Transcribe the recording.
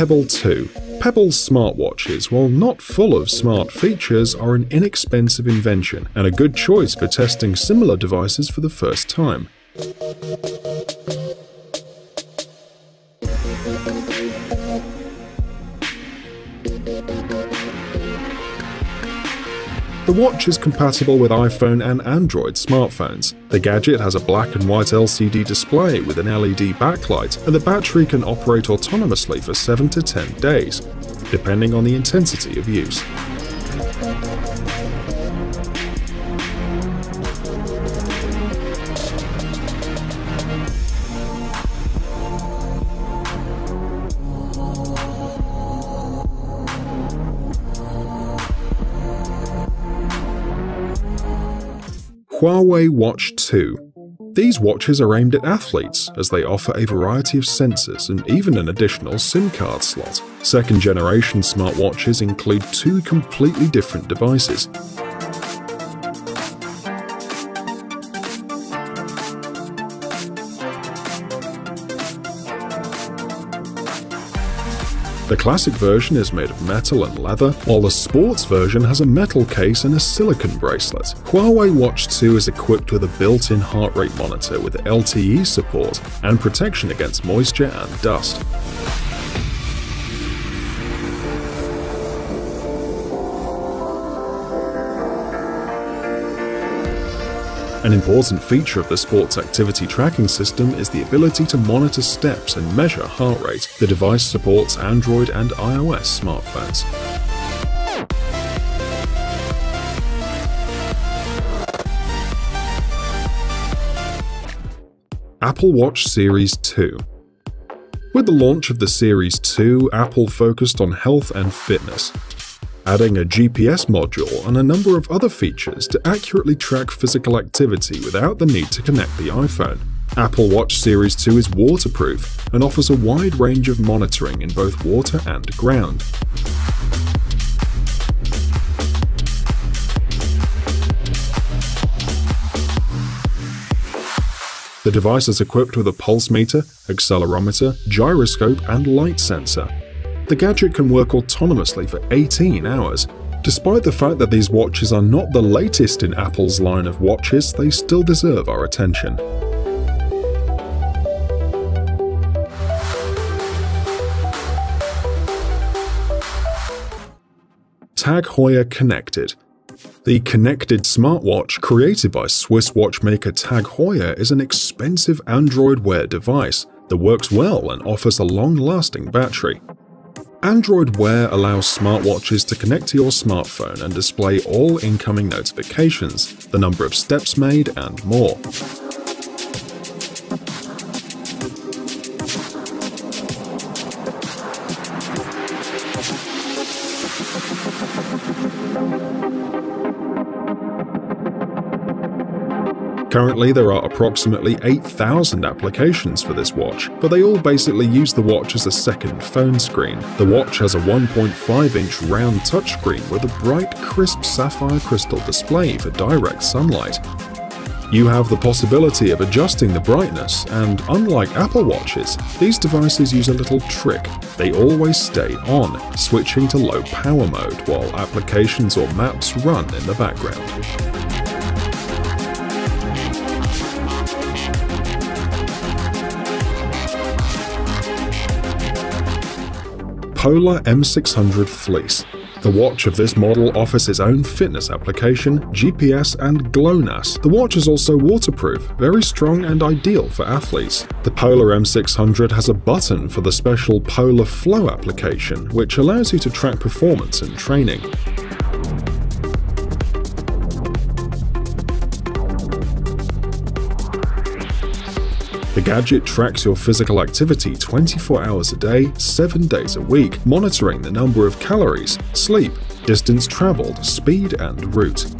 Pebble 2. Pebble's smartwatches, while not full of smart features, are an inexpensive invention and a good choice for testing similar devices for the first time. The watch is compatible with iPhone and Android smartphones. The gadget has a black and white LCD display with an LED backlight, and the battery can operate autonomously for 7 to 10 days, depending on the intensity of use. Huawei Watch 2. These watches are aimed at athletes as they offer a variety of sensors and even an additional SIM card slot. Second-generation smartwatches include two completely different devices. The classic version is made of metal and leather, while the sports version has a metal case and a silicone bracelet. Huawei Watch 2 is equipped with a built-in heart rate monitor with LTE support and protection against moisture and dust. An important feature of the sports activity tracking system is the ability to monitor steps and measure heart rate. The device supports Android and iOS smartphones. Apple Watch Series 2. With the launch of the Series 2, Apple focused on health and fitness, adding a GPS module and a number of other features to accurately track physical activity without the need to connect the iPhone. Apple Watch Series 2 is waterproof and offers a wide range of monitoring in both water and ground. The device is equipped with a pulse meter, accelerometer, gyroscope, and light sensor. The gadget can work autonomously for 18 hours. Despite the fact that these watches are not the latest in Apple's line of watches, they still deserve our attention. Tag Heuer Connected. The connected smartwatch created by Swiss watchmaker Tag Heuer is an expensive Android Wear device that works well and offers a long-lasting battery. Android Wear allows smartwatches to connect to your smartphone and display all incoming notifications, the number of steps made, and more. Currently, there are approximately 8,000 applications for this watch, but they all basically use the watch as a second phone screen. The watch has a 1.5-inch round touchscreen with a bright, crisp sapphire crystal display for direct sunlight. You have the possibility of adjusting the brightness, and unlike Apple Watches, these devices use a little trick. They always stay on, switching to low power mode while applications or maps run in the background. Polar M600 Fleece. The watch of this model offers its own fitness application, GPS, and GLONASS. The watch is also waterproof, very strong, and ideal for athletes. The Polar M600 has a button for the special Polar Flow application, which allows you to track performance in training. The gadget tracks your physical activity 24 hours a day, 7 days a week, monitoring the number of calories, sleep, distance traveled, speed, and route.